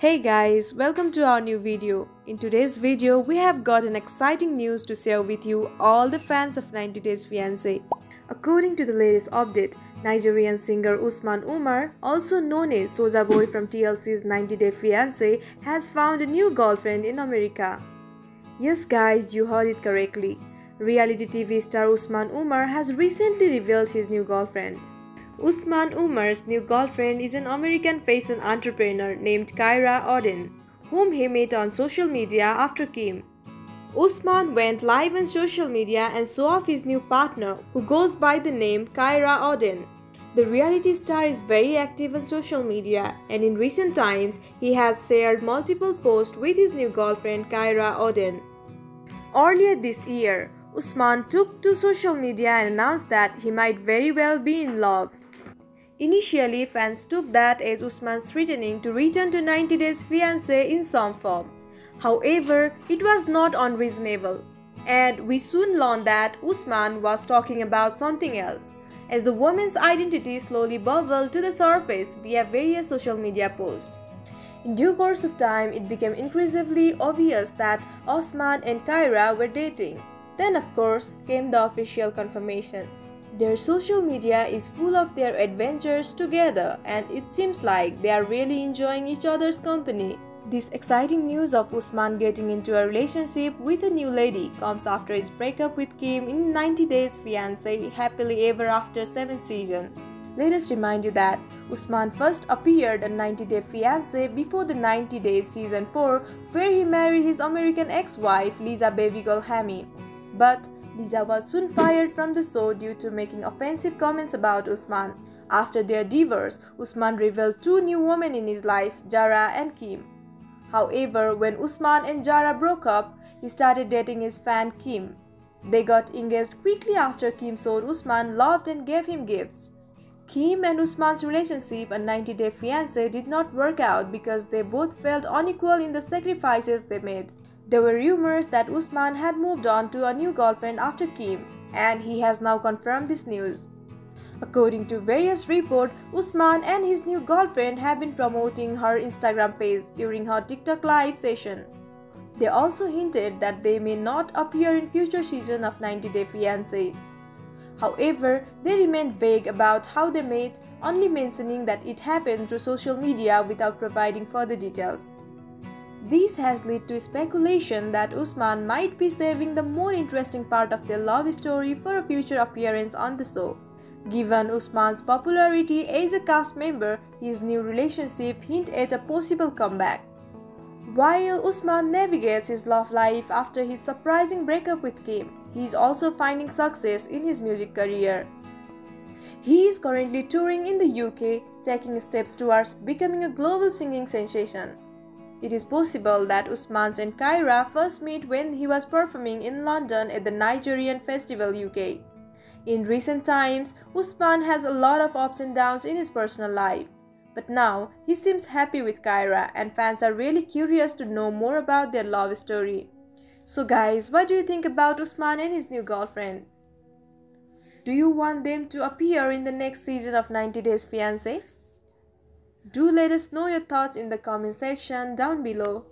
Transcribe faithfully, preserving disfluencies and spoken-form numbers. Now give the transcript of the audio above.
Hey guys, welcome to our new video. In today's video, we have got an exciting news to share with you all the fans of ninety days fiancé. According to the latest update, Nigerian singer Usman Umar, also known as Sojaboy from T L C's ninety day fiancé, has found a new girlfriend in America. Yes guys, you heard it correctly. Reality T V star Usman Umar has recently revealed his new girlfriend. Usman Umar's new girlfriend is an American fashion entrepreneur named Kiera Ogden, whom he met on social media after Kim. Usman went live on social media and showed off his new partner, who goes by the name Kiera Ogden. The reality star is very active on social media, and in recent times, he has shared multiple posts with his new girlfriend Kiera Ogden. Earlier this year, Usman took to social media and announced that he might very well be in love. Initially, fans took that as Usman's threatening to return to ninety days fiancé in some form. However, it was not unreasonable, and we soon learned that Usman was talking about something else, as the woman's identity slowly bubbled to the surface via various social media posts. In due course of time, it became increasingly obvious that Usman and Kiera were dating. Then, of course, came the official confirmation. Their social media is full of their adventures together, and it seems like they are really enjoying each other's company. This exciting news of Usman getting into a relationship with a new lady comes after his breakup with Kim in ninety days fiancé Happily Ever After seventh season. Let us remind you that Usman first appeared on ninety day fiancé before the ninety days season four, where he married his American ex-wife Lisa Bevy-Golhammy. But Lisa was soon fired from the show due to making offensive comments about Usman. After their divorce, Usman revealed two new women in his life, Jara and Kim. However, when Usman and Jara broke up, he started dating his fan Kim. They got engaged quickly after Kim saw Usman loved and gave him gifts. Kim and Usman's relationship on ninety day fiancé did not work out because they both felt unequal in the sacrifices they made. There were rumors that Usman had moved on to a new girlfriend after Kim, and he has now confirmed this news. According to various reports, Usman and his new girlfriend have been promoting her Instagram page during her TikTok live session. They also hinted that they may not appear in future seasons of ninety day fiancé. However, they remained vague about how they met, only mentioning that it happened through social media without providing further details. This has led to speculation that Usman might be saving the more interesting part of their love story for a future appearance on the show. Given Usman's popularity as a cast member, his new relationship hints at a possible comeback. While Usman navigates his love life after his surprising breakup with Kim, he is also finding success in his music career. He is currently touring in the U K, taking steps towards becoming a global singing sensation. It is possible that Usman and Kiera first met when he was performing in London at the Nigerian Festival U K. In recent times, Usman has a lot of ups and downs in his personal life. But now, he seems happy with Kiera, and fans are really curious to know more about their love story. So guys, what do you think about Usman and his new girlfriend? Do you want them to appear in the next season of ninety days fiancé? Do let us know your thoughts in the comment section down below.